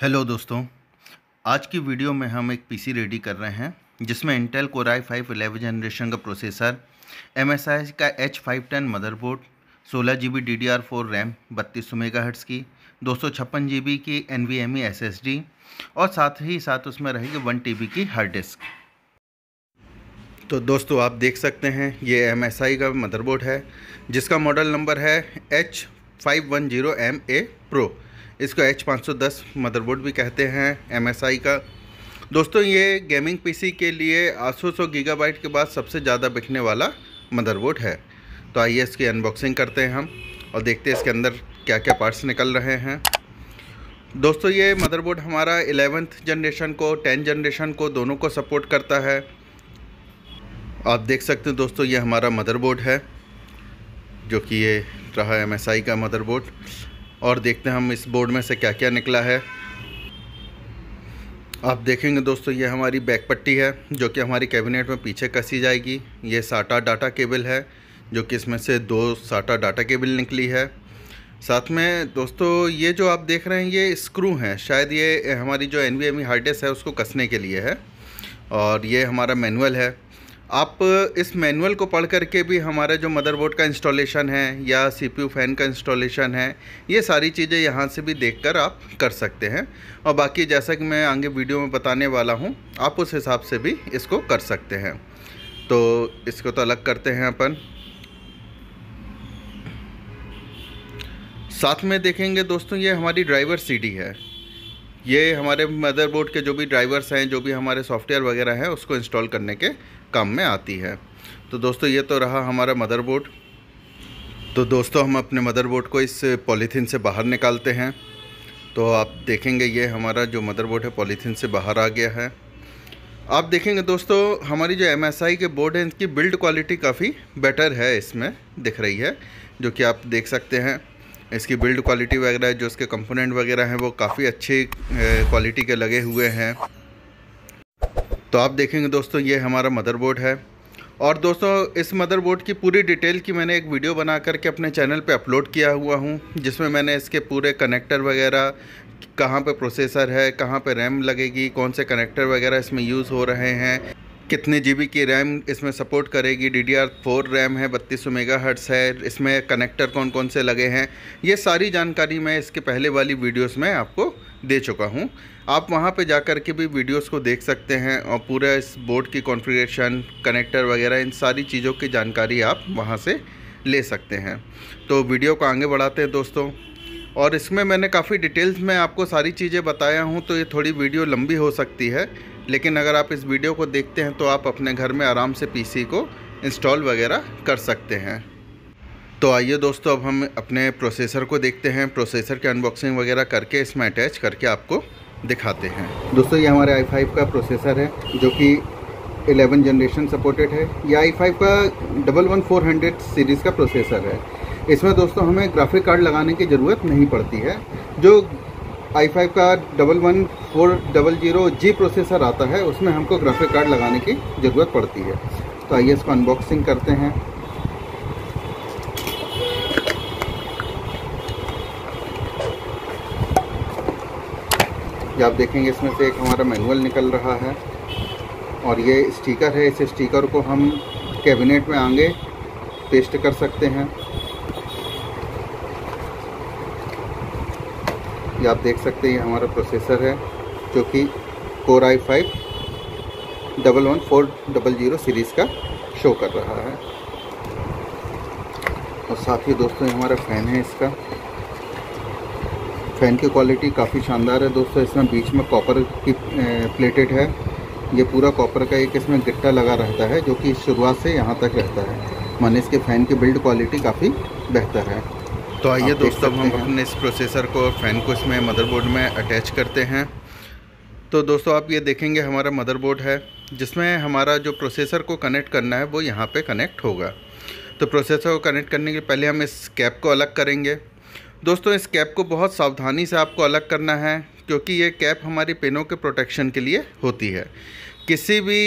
Hello दोस्तों, आज की वीडियो में हम एक पीसी रेडी कर रहे हैं जिसमें इंटेल कोर i5 11 जनरेशन का प्रोसेसर, MSI का H510 motherboard, 16 GB DDR4 RAM, 3200 MHz की, 256 GB की NVMe SSD और साथ ही साथ उसमें रहेगी 1 TB की हार्ड डिस्क। तो दोस्तों आप देख सकते हैं ये MSI का मदरबोर्ड है जिसका मॉडल नंबर है H510M-A Pro। इसको H510 मदरबोर्ड भी कहते हैं MSI का। दोस्तों ये गेमिंग पीसी के लिए 800 गीगाबाइट के बाद सबसे ज़्यादा बिकने वाला मदरबोर्ड है। तो आइए इसकी अनबॉक्सिंग करते हैं हम और देखते हैं इसके अंदर क्या क्या पार्ट्स निकल रहे हैं। दोस्तों ये मदरबोर्ड हमारा 11th जनरेशन को, 10 जनरेशन को, दोनों को सपोर्ट करता है। आप देख सकते हैं दोस्तों ये हमारा मदरबोर्ड है जो कि ये रहा MSI का मदरबोर्ड और देखते हैं हम इस बोर्ड में से क्या क्या निकला है। आप देखेंगे दोस्तों ये हमारी बैक पट्टी है जो कि हमारी कैबिनेट में पीछे कसी जाएगी। ये SATA डाटा केबल है जो कि इसमें से 2 SATA डाटा केबल निकली है। साथ में दोस्तों ये जो आप देख रहे हैं ये स्क्रू हैं, शायद ये हमारी जो NVMe हार्ड डिस्क है उसको कसने के लिए है। और ये हमारा मैनुअल है। आप इस मैनुअल को पढ़ करके भी हमारे जो मदरबोर्ड का इंस्टॉलेशन है या CPU फ़ैन का इंस्टॉलेशन है ये सारी चीज़ें यहाँ से भी देखकर आप कर सकते हैं। और बाकी जैसा कि मैं आगे वीडियो में बताने वाला हूँ आप उस हिसाब से भी इसको कर सकते हैं। तो इसको तो अलग करते हैं अपन। साथ में देखेंगे दोस्तों ये हमारी ड्राइवर CD है। ये हमारे मदरबोर्ड के जो भी ड्राइवर्स हैं, जो भी हमारे सॉफ्टवेयर वगैरह हैं उसको इंस्टॉल करने के काम में आती है। तो दोस्तों ये तो रहा हमारा मदरबोर्ड। तो दोस्तों हम अपने मदरबोर्ड को इस पॉलीथीन से बाहर निकालते हैं। तो आप देखेंगे ये हमारा जो मदरबोर्ड है पॉलीथीन से बाहर आ गया है। आप देखेंगे दोस्तों हमारी जो MSI के बोर्ड हैं इनकी बिल्ड क्वालिटी काफ़ी बेटर है, इसमें दिख रही है जो कि आप देख सकते हैं। इसकी बिल्ड क्वालिटी वगैरह जो इसके कंपोनेंट वगैरह हैं वो काफ़ी अच्छी क्वालिटी के लगे हुए हैं। तो आप देखेंगे दोस्तों ये हमारा मदरबोर्ड है। और दोस्तों इस मदरबोर्ड की पूरी डिटेल की मैंने एक वीडियो बना करके अपने चैनल पे अपलोड किया हुआ हूँ जिसमें मैंने इसके पूरे कनेक्टर वगैरह, कहाँ पे प्रोसेसर है, कहाँ पे रैम लगेगी, कौन से कनेक्टर वगैरह इसमें यूज़ हो रहे हैं, कितने GB की रैम इसमें सपोर्ट करेगी, DDR4 रैम है, 3200 MHz है, इसमें कनेक्टर कौन कौन से लगे हैं, ये सारी जानकारी मैं इसके पहले वाली वीडियोस में आपको दे चुका हूँ। आप वहाँ पे जा कर के भी वीडियोस को देख सकते हैं और पूरा इस बोर्ड की कॉन्फ़िगरेशन, कनेक्टर वगैरह इन सारी चीज़ों की जानकारी आप वहाँ से ले सकते हैं। तो वीडियो को आगे बढ़ाते हैं दोस्तों। और इसमें मैंने काफ़ी डिटेल्स में आपको सारी चीज़ें बताया हूँ तो ये थोड़ी वीडियो लंबी हो सकती है, लेकिन अगर आप इस वीडियो को देखते हैं तो आप अपने घर में आराम से पीसी को इंस्टॉल वगैरह कर सकते हैं। तो आइए दोस्तों अब हम अपने प्रोसेसर को देखते हैं, प्रोसेसर की अनबॉक्सिंग वगैरह करके इसमें अटैच करके आपको दिखाते हैं। दोस्तों ये हमारे i5 का प्रोसेसर है जो कि 11 जनरेशन सपोर्टेड है। यह i5 का 11400 सीरीज़ का प्रोसेसर है। इसमें दोस्तों हमें ग्राफिक कार्ड लगाने की ज़रूरत नहीं पड़ती है। जो i5 का 11400G प्रोसेसर आता है उसमें हमको ग्राफिक कार्ड लगाने की ज़रूरत पड़ती है। तो आइए इसको अनबॉक्सिंग करते हैं। आप देखेंगे इसमें से एक हमारा मैनुअल निकल रहा है और ये स्टिकर है। इस स्टिकर को हम कैबिनेट में आगे पेस्ट कर सकते हैं। ये आप देख सकते हैं ये हमारा प्रोसेसर है जो कि कोर i5 11400 सीरीज़ का शो कर रहा है। और साथ ही दोस्तों हमारा फ़ैन है, इसका फ़ैन की क्वालिटी काफ़ी शानदार है दोस्तों। इसमें बीच में कॉपर की प्लेटेड है, ये पूरा कॉपर का एक इसमें गिट्टा लगा रहता है जो कि शुरुआत से यहाँ तक रहता है, माने इसके फ़ैन की बिल्ड क्वालिटी काफ़ी बेहतर है। तो आइए दोस्तों हम अपने इस प्रोसेसर को और फ़ैन को इसमें मदरबोर्ड में अटैच करते हैं। तो दोस्तों आप ये देखेंगे हमारा मदरबोर्ड है जिसमें हमारा जो प्रोसेसर को कनेक्ट करना है वो यहाँ पे कनेक्ट होगा। तो प्रोसेसर को कनेक्ट करने के पहले हम इस कैप को अलग करेंगे। दोस्तों इस कैप को बहुत सावधानी से आपको अलग करना है क्योंकि ये कैप हमारी पिनों के प्रोटेक्शन के लिए होती है। किसी भी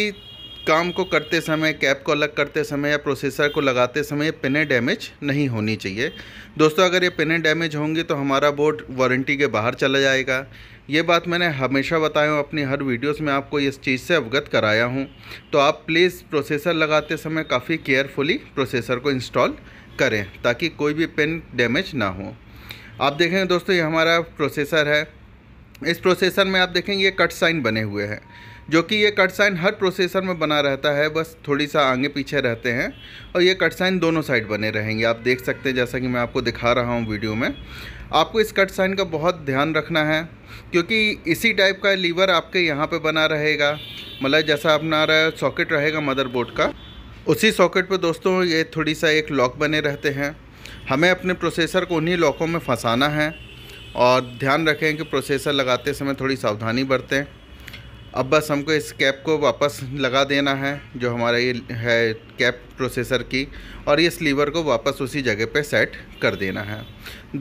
काम को करते समय, कैप को अलग करते समय या प्रोसेसर को लगाते समय ये पिनें डैमेज नहीं होनी चाहिए। दोस्तों अगर ये पिनें डैमेज होंगी तो हमारा बोर्ड वारंटी के बाहर चला जाएगा। ये बात मैंने हमेशा बताया हूँ, अपनी हर वीडियोस में आपको इस चीज़ से अवगत कराया हूँ। तो आप प्लीज़ प्रोसेसर लगाते समय काफ़ी केयरफुली प्रोसेसर को इंस्टॉल करें ताकि कोई भी पिन डैमेज ना हो। आप देखेंगे दोस्तों ये हमारा प्रोसेसर है। इस प्रोसेसर में आप देखेंगे ये कट साइन बने हुए हैं, जो कि ये कट साइन हर प्रोसेसर में बना रहता है, बस थोड़ी सा आगे पीछे रहते हैं। और ये कट साइन दोनों साइड बने रहेंगे, आप देख सकते हैं जैसा कि मैं आपको दिखा रहा हूँ वीडियो में। आपको इस कट साइन का बहुत ध्यान रखना है क्योंकि इसी टाइप का लीवर आपके यहाँ पे बना रहेगा, मतलब जैसा अपना सॉकेट रहेगा मदरबोर्ड का, उसी सॉकेट पर दोस्तों ये थोड़ी सा एक लॉक बने रहते हैं। हमें अपने प्रोसेसर को उन्हीं लॉकों में फंसाना है और ध्यान रखें कि प्रोसेसर लगाते समय थोड़ी सावधानी बरतें। अब बस हमको इस कैप को वापस लगा देना है, जो हमारा ये है कैप प्रोसेसर की, और ये स्लीवर को वापस उसी जगह पे सेट कर देना है।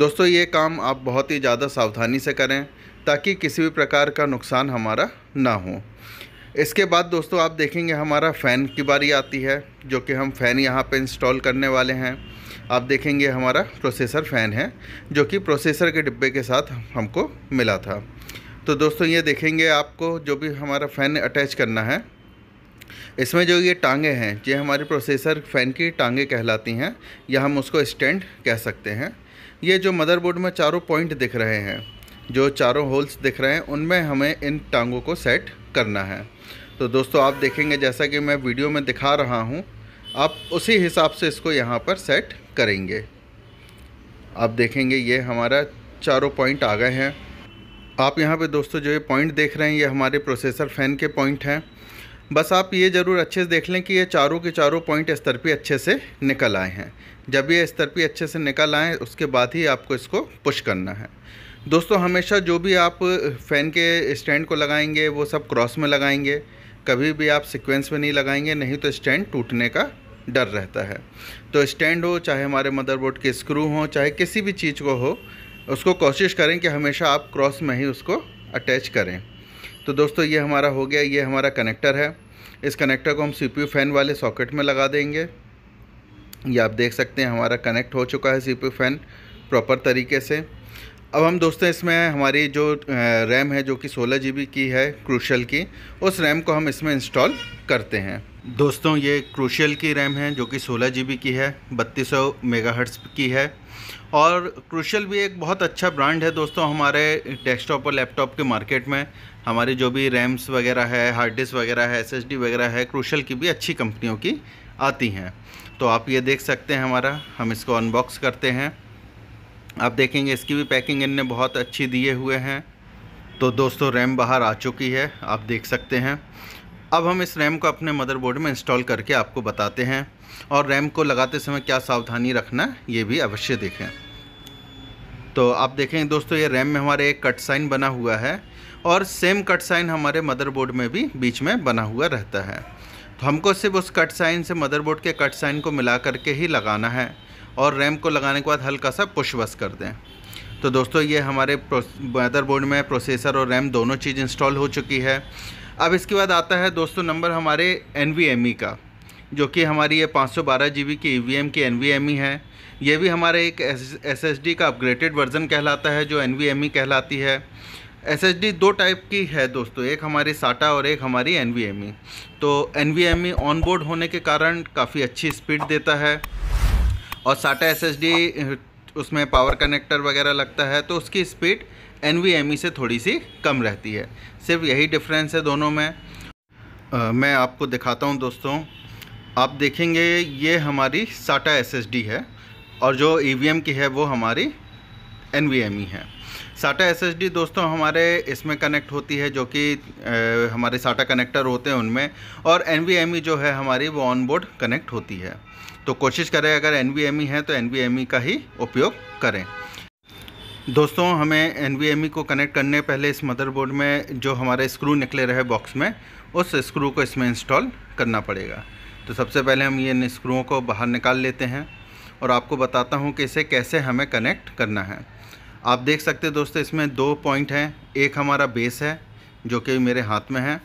दोस्तों ये काम आप बहुत ही ज़्यादा सावधानी से करें ताकि किसी भी प्रकार का नुकसान हमारा ना हो। इसके बाद दोस्तों आप देखेंगे हमारा फ़ैन की बारी आती है, जो कि हम फ़ैन यहाँ पे इंस्टॉल करने वाले हैं। आप देखेंगे हमारा प्रोसेसर फ़ैन है जो कि प्रोसेसर के डिब्बे के साथ हमको मिला था। तो दोस्तों ये देखेंगे आपको जो भी हमारा फ़ैन अटैच करना है, इसमें जो ये टांगे हैं, ये हमारे प्रोसेसर फ़ैन की टांगे कहलाती हैं या हम उसको स्टैंड कह सकते हैं। ये जो मदरबोर्ड में चारों पॉइंट दिख रहे हैं, जो चारों होल्स दिख रहे हैं, उनमें हमें इन टांगों को सेट करना है। तो दोस्तों आप देखेंगे जैसा कि मैं वीडियो में दिखा रहा हूँ, आप उसी हिसाब से इसको यहाँ पर सेट करेंगे। आप देखेंगे ये हमारा चारों पॉइंट आ गए हैं। आप यहाँ पे दोस्तों जो ये पॉइंट देख रहे हैं, ये हमारे प्रोसेसर फ़ैन के पॉइंट हैं। बस आप ये ज़रूर अच्छे से देख लें कि ये चारों के चारों पॉइंट इस तरफ अच्छे से निकल आए हैं। जब ये इस तरफ अच्छे से निकल आएँ उसके बाद ही आपको इसको पुश करना है। दोस्तों हमेशा जो भी आप फ़ैन के स्टैंड को लगाएंगे वो सब क्रॉस में लगाएंगे, कभी भी आप सीक्वेंस में नहीं लगाएंगे, नहीं तो स्टैंड टूटने का डर रहता है। तो स्टैंड हो, चाहे हमारे मदरबोर्ड के स्क्रू हो, चाहे किसी भी चीज़ को हो, उसको कोशिश करें कि हमेशा आप क्रॉस में ही उसको अटैच करें। तो दोस्तों ये हमारा हो गया, ये हमारा कनेक्टर है। इस कनेक्टर को हम CPU फ़ैन वाले सॉकेट में लगा देंगे। ये आप देख सकते हैं हमारा कनेक्ट हो चुका है CPU फ़ैन प्रॉपर तरीके से। अब हम दोस्तों इसमें हमारी जो रैम है, जो कि 16 GB की है क्रूशियल की, उस रैम को हम इसमें इंस्टॉल करते हैं। दोस्तों ये क्रूशियल की रैम है जो कि 16 GB की है, 3200 MHz की है। और क्रूशियल भी एक बहुत अच्छा ब्रांड है दोस्तों हमारे डेस्कटॉप और लैपटॉप के मार्केट में। हमारी जो भी रैम्स वगैरह है, हार्ड डिस्क वगैरह है, SSD वगैरह है, क्रूशियल की भी अच्छी कंपनियों की आती हैं। तो आप ये देख सकते हैं हमारा, हम इसको अनबॉक्स करते हैं। आप देखेंगे इसकी भी पैकिंग इनने बहुत अच्छी दिए हुए हैं। तो दोस्तों रैम बाहर आ चुकी है, आप देख सकते हैं। अब हम इस रैम को अपने मदरबोर्ड में इंस्टॉल करके आपको बताते हैं, और रैम को लगाते समय क्या सावधानी रखना ये भी अवश्य देखें। तो आप देखेंगे दोस्तों ये रैम में हमारे एक कट साइन बना हुआ है, और सेम कट साइन हमारे मदरबोर्ड में भी बीच में बना हुआ रहता है। तो हमको सिर्फ उस कट साइन से मदरबोर्ड के कट साइन को मिला करके ही लगाना है, और रैम को लगाने के बाद हल्का सा पुश बस कर दें। तो दोस्तों ये हमारे मदरबोर्ड में प्रोसेसर और रैम दोनों चीज़ इंस्टॉल हो चुकी है। अब इसके बाद आता है दोस्तों नंबर हमारे NVMe का, जो कि हमारी ये 512 GB की EVM की NVMe है। ये भी हमारे एक SSD का अपग्रेडेड वर्जन कहलाता है, जो NVMe कहलाती है। SSD दो टाइप की है दोस्तों, एक हमारी SATA और एक हमारी NVMe। तो NVMe ऑनबोर्ड होने के कारण काफ़ी अच्छी स्पीड देता है, और SATA SSD उसमें पावर कनेक्टर वगैरह लगता है तो उसकी स्पीड NVMe से थोड़ी सी कम रहती है। सिर्फ यही डिफरेंस है दोनों में। मैं आपको दिखाता हूं दोस्तों, आप देखेंगे ये हमारी SATA SSD है, और जो EVM की है वो हमारी NVMe है। SATA SSD दोस्तों हमारे इसमें कनेक्ट होती है, जो कि हमारे SATA कनेक्टर होते हैं उनमें, और NVMe जो है हमारी वो ऑनबोर्ड कनेक्ट होती है। तो कोशिश करें अगर NVMe है तो NVMe का ही उपयोग करें। दोस्तों हमें NVMe को कनेक्ट करने पहले इस मदरबोर्ड में जो हमारे स्क्रू निकले रहे बॉक्स में, उस स्क्रू को इसमें इंस्टॉल करना पड़ेगा। तो सबसे पहले हम ये इन स्क्रूओं को बाहर निकाल लेते हैं, और आपको बताता हूँ कि इसे कैसे हमें कनेक्ट करना है। आप देख सकते हैं दोस्तों इसमें दो पॉइंट हैं, एक हमारा बेस है जो कि मेरे हाथ में है,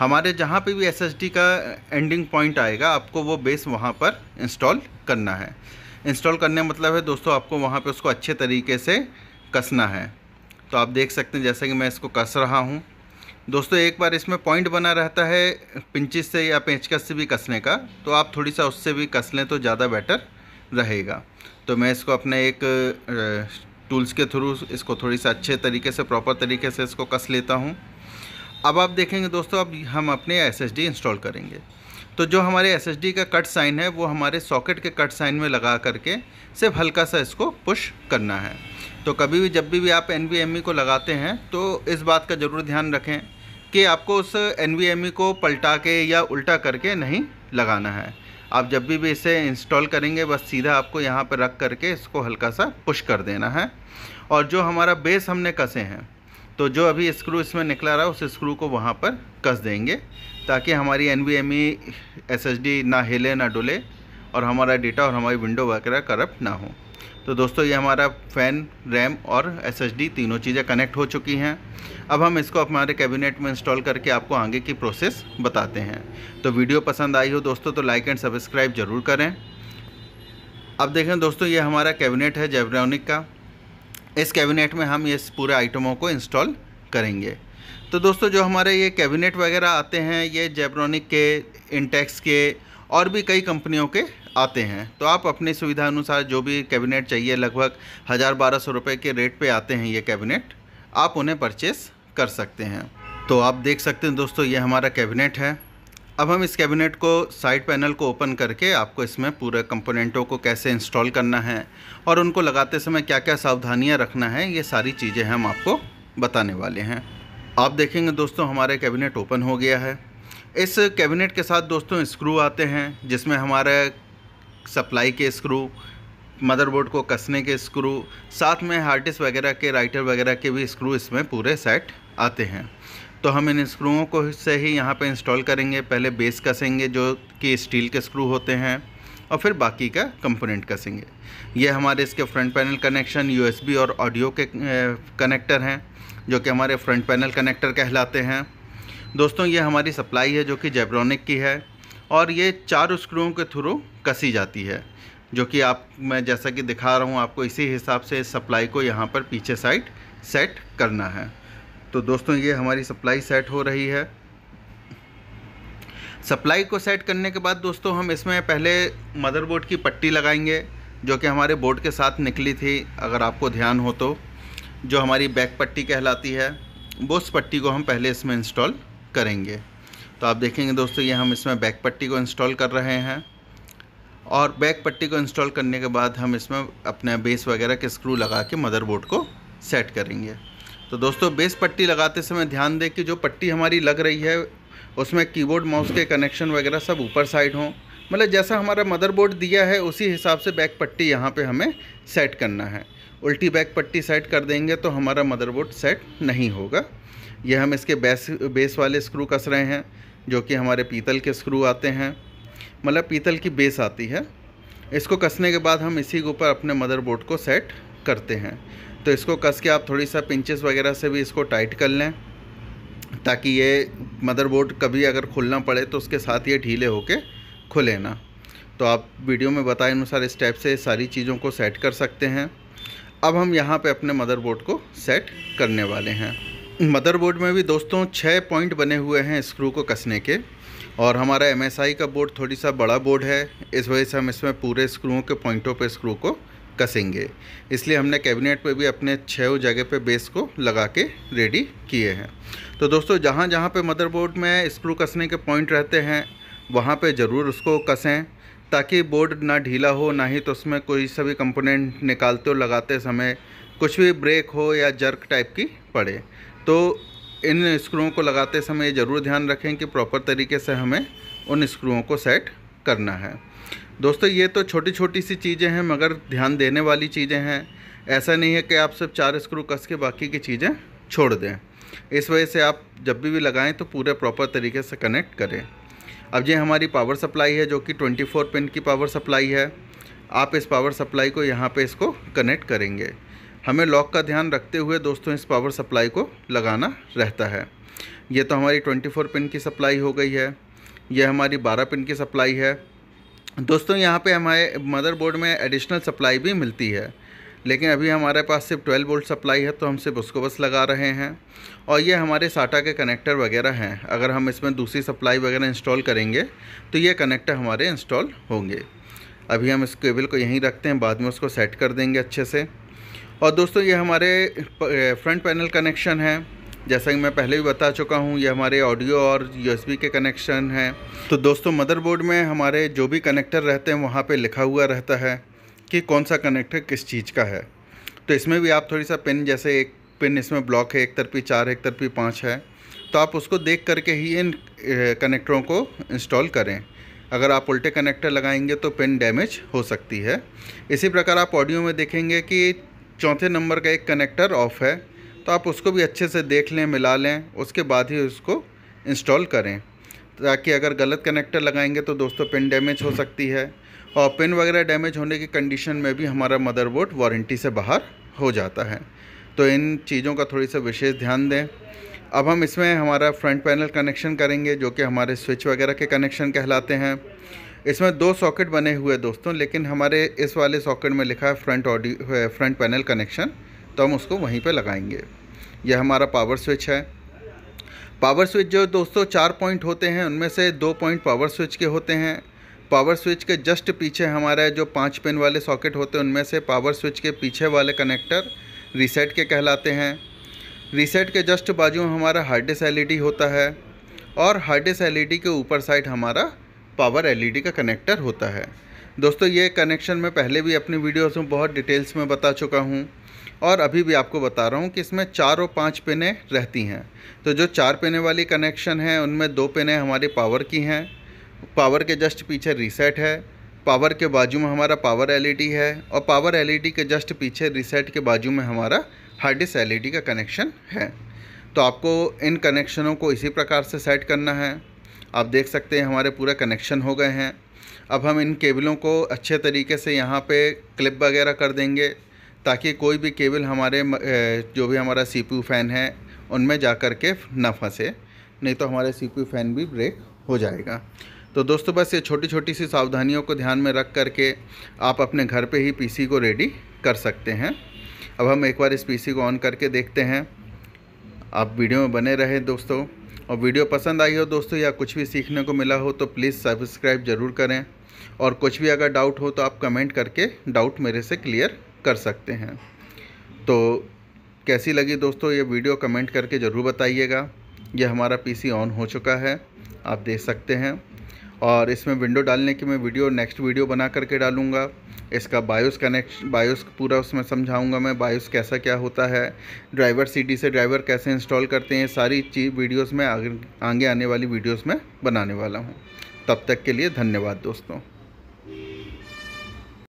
हमारे जहाँ पे भी एसएसडी का एंडिंग पॉइंट आएगा आपको वो बेस वहाँ पर इंस्टॉल करना है। इंस्टॉल करने मतलब है दोस्तों आपको वहाँ पे उसको अच्छे तरीके से कसना है। तो आप देख सकते हैं जैसे कि मैं इसको कस रहा हूँ। दोस्तों एक बार इसमें पॉइंट बना रहता है पिंचिस से या पेंचकस से भी कसने का, तो आप थोड़ी सा उससे भी कस लें तो ज़्यादा बेटर रहेगा। तो मैं इसको अपने एक टूल्स के थ्रू इसको थोड़ी सा अच्छे तरीके से प्रॉपर तरीके से इसको कस लेता हूँ। अब आप देखेंगे दोस्तों अब हम अपने एसएसडी इंस्टॉल करेंगे तो जो हमारे एसएसडी का कट साइन है वो हमारे सॉकेट के कट साइन में लगा करके सिर्फ हल्का सा इसको पुश करना है। तो कभी भी जब भी आप एनवीएमई को लगाते हैं तो इस बात का ज़रूर ध्यान रखें कि आपको उस एनवीएमई को पलटा के या उल्टा करके नहीं लगाना है। आप जब भी इसे इंस्टॉल करेंगे बस सीधा आपको यहाँ पर रख करके इसको हल्का सा पुश कर देना है। और जो हमारा बेस हमने कसे हैं तो जो अभी स्क्रू इसमें निकला रहा है उस स्क्रू को वहाँ पर कस देंगे ताकि हमारी एनवीएमई एसएसडी ना हिले ना डुले और हमारा डेटा और हमारी विंडो वगैरह करप्ट ना हो। तो दोस्तों ये हमारा फ़ैन, रैम और एसएसडी तीनों चीज़ें कनेक्ट हो चुकी हैं। अब हम इसको हमारे कैबिनेट में इंस्टॉल करके आपको आगे की प्रोसेस बताते हैं। तो वीडियो पसंद आई हो दोस्तों तो लाइक एंड सब्सक्राइब ज़रूर करें। अब देखें दोस्तों ये हमारा कैबिनेट है जेब्रॉनिक का। इस कैबिनेट में हम ये पूरे आइटमों को इंस्टॉल करेंगे। तो दोस्तों जो हमारे ये कैबिनेट वगैरह आते हैं ये जेब्रॉनिक के, इंटेक्स के और भी कई कंपनियों के आते हैं। तो आप अपनी सुविधा अनुसार जो भी कैबिनेट चाहिए लगभग 1000-1200 रुपये के रेट पे आते हैं ये कैबिनेट, आप उन्हें परचेस कर सकते हैं। तो आप देख सकते हैं दोस्तों ये हमारा कैबिनेट है। अब हम इस कैबिनेट को साइड पैनल को ओपन करके आपको इसमें पूरे कंपोनेंटों को कैसे इंस्टॉल करना है और उनको लगाते समय क्या क्या सावधानियां रखना है ये सारी चीज़ें हम आपको बताने वाले हैं। आप देखेंगे दोस्तों हमारे कैबिनेट ओपन हो गया है। इस कैबिनेट के साथ दोस्तों स्क्रू आते हैं जिसमें हमारे सप्लाई के स्क्रू, मदरबोर्ड को कसने के स्क्रू, साथ में हार्ड डिस्क वगैरह के, राइटर वगैरह के भी स्क्रू इसमें पूरे सेट आते हैं। तो हम इन स्क्रूओं को से ही यहाँ पे इंस्टॉल करेंगे। पहले बेस कसेंगे जो कि स्टील के स्क्रू होते हैं और फिर बाकी का कंपोनेंट कसेंगे। ये हमारे इसके फ्रंट पैनल कनेक्शन यूएसबी और ऑडियो के कनेक्टर हैं जो कि हमारे फ्रंट पैनल कनेक्टर कहलाते हैं। दोस्तों ये हमारी सप्लाई है जो कि जेब्रॉनिक की है और ये 4 स्क्रूओं के थ्रू कसी जाती है जो कि आप मैं जैसा कि दिखा रहा हूँ आपको इसी हिसाब से इस सप्लाई को यहाँ पर पीछे साइड सेट करना है। तो दोस्तों ये हमारी सप्लाई सेट हो रही है। सप्लाई को सेट करने के बाद दोस्तों हम इसमें पहले मदरबोर्ड की पट्टी लगाएंगे जो कि हमारे बोर्ड के साथ निकली थी। अगर आपको ध्यान हो तो जो हमारी बैक पट्टी कहलाती है वो उस पट्टी को हम पहले इसमें इंस्टॉल करेंगे। तो आप देखेंगे दोस्तों ये हम इसमें बैक पट्टी को इंस्टॉल कर रहे हैं और बैक पट्टी को इंस्टॉल करने के बाद हम इसमें अपने बेस वगैरह के स्क्रू लगा के मदरबोर्ड को सेट करेंगे। तो दोस्तों बेस पट्टी लगाते समय ध्यान दें कि जो पट्टी हमारी लग रही है उसमें कीबोर्ड माउस के कनेक्शन वगैरह सब ऊपर साइड हों, मतलब जैसा हमारा मदरबोर्ड दिया है उसी हिसाब से बैक पट्टी यहाँ पे हमें सेट करना है। उल्टी बैक पट्टी सेट कर देंगे तो हमारा मदरबोर्ड सेट नहीं होगा। ये हम इसके बेस वाले स्क्रू कस रहे हैं जो कि हमारे पीतल के स्क्रू आते हैं, मतलब पीतल की बेस आती है। इसको कसने के बाद हम इसी के ऊपर अपने मदरबोर्ड को सेट करते हैं। तो इसको कस के आप थोड़ी सा पिंचेस वगैरह से भी इसको टाइट कर लें ताकि ये मदरबोर्ड कभी अगर खुलना पड़े तो उसके साथ ये ढीले होके खुले ना। तो आप वीडियो में बताए अनुसार इस टाइप से सारी चीज़ों को सेट कर सकते हैं। अब हम यहाँ पे अपने मदरबोर्ड को सेट करने वाले हैं। मदरबोर्ड में भी दोस्तों 6 पॉइंट बने हुए हैं स्क्रू को कसने के और हमारा MSI का बोर्ड थोड़ी सा बड़ा बोर्ड है, इस वजह से हम इसमें पूरे स्क्रूओं के पॉइंटों पर स्क्रू को कसेंगे। इसलिए हमने कैबिनेट पे भी अपने 6 जगह पे बेस को लगा के रेडी किए हैं। तो दोस्तों जहाँ जहाँ पे मदरबोर्ड में स्क्रू कसने के पॉइंट रहते हैं वहाँ पे ज़रूर उसको कसें ताकि बोर्ड ना ढीला हो, ना ही तो उसमें कोई सभी कंपोनेंट निकालते और लगाते समय कुछ भी ब्रेक हो या जर्क टाइप की पड़े। तो इन स्क्रूओं को लगाते समय ज़रूर ध्यान रखें कि प्रॉपर तरीके से हमें उन स्क्रूओं को सेट करना है। दोस्तों ये तो छोटी छोटी सी चीज़ें हैं मगर ध्यान देने वाली चीज़ें हैं। ऐसा नहीं है कि आप सिर्फ 4 स्क्रू कस के बाकी की चीज़ें छोड़ दें। इस वजह से आप जब भी लगाएं तो पूरे प्रॉपर तरीके से कनेक्ट करें। अब ये हमारी पावर सप्लाई है जो कि 24 पिन की पावर सप्लाई है। आप इस पावर सप्लाई को यहाँ पर इसको कनेक्ट करेंगे। हमें लॉक का ध्यान रखते हुए दोस्तों इस पावर सप्लाई को लगाना रहता है। ये तो हमारी 24 पिन की सप्लाई हो गई है, ये हमारी 12 पिन की सप्लाई है। दोस्तों यहाँ पे हमारे मदरबोर्ड में एडिशनल सप्लाई भी मिलती है, लेकिन अभी हमारे पास सिर्फ 12 वोल्ट सप्लाई है तो हम सिर्फ उसको बस लगा रहे हैं। और ये हमारे साटा के कनेक्टर वगैरह हैं, अगर हम इसमें दूसरी सप्लाई वगैरह इंस्टॉल करेंगे तो ये कनेक्टर हमारे इंस्टॉल होंगे। अभी हम इस केबल को यहीं रखते हैं, बाद में उसको सेट कर देंगे अच्छे से। और दोस्तों ये हमारे फ्रंट पैनल कनेक्शन हैं, जैसा कि मैं पहले भी बता चुका हूँ, ये हमारे ऑडियो और यूएसबी के कनेक्शन हैं। तो दोस्तों मदरबोर्ड में हमारे जो भी कनेक्टर रहते हैं वहाँ पे लिखा हुआ रहता है कि कौन सा कनेक्टर किस चीज़ का है। तो इसमें भी आप थोड़ी सा पिन, जैसे एक पिन इसमें ब्लॉक है, एक तरफी 4, एक तरफी 5 है, तो आप उसको देख करके ही इन कनेक्टरों को इंस्टॉल करें। अगर आप उल्टे कनेक्टर लगाएंगे तो पिन डैमेज हो सकती है। इसी प्रकार आप ऑडियो में देखेंगे कि चौथे नंबर का एक कनेक्टर ऑफ है, तो आप उसको भी अच्छे से देख लें, मिला लें, उसके बाद ही उसको इंस्टॉल करें, ताकि अगर गलत कनेक्टर लगाएंगे तो दोस्तों पिन डैमेज हो सकती है। और पिन वगैरह डैमेज होने की कंडीशन में भी हमारा मदरबोर्ड वारंटी से बाहर हो जाता है, तो इन चीज़ों का थोड़ी सा विशेष ध्यान दें। अब हम इसमें हमारा फ्रंट पैनल कनेक्शन करेंगे, जो कि हमारे स्विच वगैरह के कनेक्शन कहलाते हैं। इसमें 2 सॉकेट बने हुए दोस्तों, लेकिन हमारे इस वाले सॉकेट में लिखा है फ्रंट पैनल कनेक्शन, तो हम उसको वहीं पे लगाएंगे। यह हमारा पावर स्विच है। पावर स्विच जो दोस्तों 4 पॉइंट होते हैं, उनमें से 2 पॉइंट पावर स्विच के होते हैं। पावर स्विच के जस्ट पीछे हमारे जो 5 पिन वाले सॉकेट होते हैं, उनमें से पावर स्विच के पीछे वाले कनेक्टर रीसेट के कहलाते हैं। रीसेट के जस्ट बाजू हमारा हार्ड डिस्क LED होता है, और हार्ड डिस्क LED के ऊपर साइड हमारा पावर LED का कनेक्टर होता है। दोस्तों ये कनेक्शन मैं पहले भी अपनी वीडियोज़ में बहुत डिटेल्स में बता चुका हूँ, और अभी भी आपको बता रहा हूँ कि इसमें 4 और 5 पिनें रहती हैं। तो जो 4 पिनें वाली कनेक्शन है, उनमें 2 पिनें हमारी पावर की हैं, पावर के जस्ट पीछे रीसेट है, पावर के बाजू में हमारा पावर LED है, और पावर LED के जस्ट पीछे रीसेट के बाजू में हमारा हार्ड डिस्क LED का कनेक्शन है। तो आपको इन कनेक्शनों को इसी प्रकार से सेट करना है। आप देख सकते हैं हमारे पूरा कनेक्शन हो गए हैं। अब हम इन केबलों को अच्छे तरीके से यहाँ पे क्लिप वगैरह कर देंगे, ताकि कोई भी केबल हमारे जो भी हमारा CPU फ़ैन है उनमें जा कर के ना फंसे, नहीं तो हमारे CPU फ़ैन भी ब्रेक हो जाएगा। तो दोस्तों बस ये छोटी छोटी सी सावधानियों को ध्यान में रख करके आप अपने घर पे ही PC को रेडी कर सकते हैं। अब हम एक बार इस PC को ऑन करके देखते हैं। आप वीडियो में बने रहे दोस्तों, और वीडियो पसंद आई हो दोस्तों या कुछ भी सीखने को मिला हो तो प्लीज़ सब्सक्राइब ज़रूर करें, और कुछ भी अगर डाउट हो तो आप कमेंट करके डाउट मेरे से क्लियर कर सकते हैं। तो कैसी लगी दोस्तों ये वीडियो कमेंट करके ज़रूर बताइएगा। यह हमारा PC ऑन हो चुका है, आप देख सकते हैं, और इसमें विंडो डालने की मैं वीडियो नेक्स्ट वीडियो बना करके डालूँगा। इसका बायोस पूरा उसमें समझाऊंगा मैं, बायोस कैसा क्या होता है, ड्राइवर CD से ड्राइवर कैसे इंस्टॉल करते हैं, सारी चीज़ वीडियोस में आगे आने वाली वीडियोस में बनाने वाला हूं। तब तक के लिए धन्यवाद दोस्तों।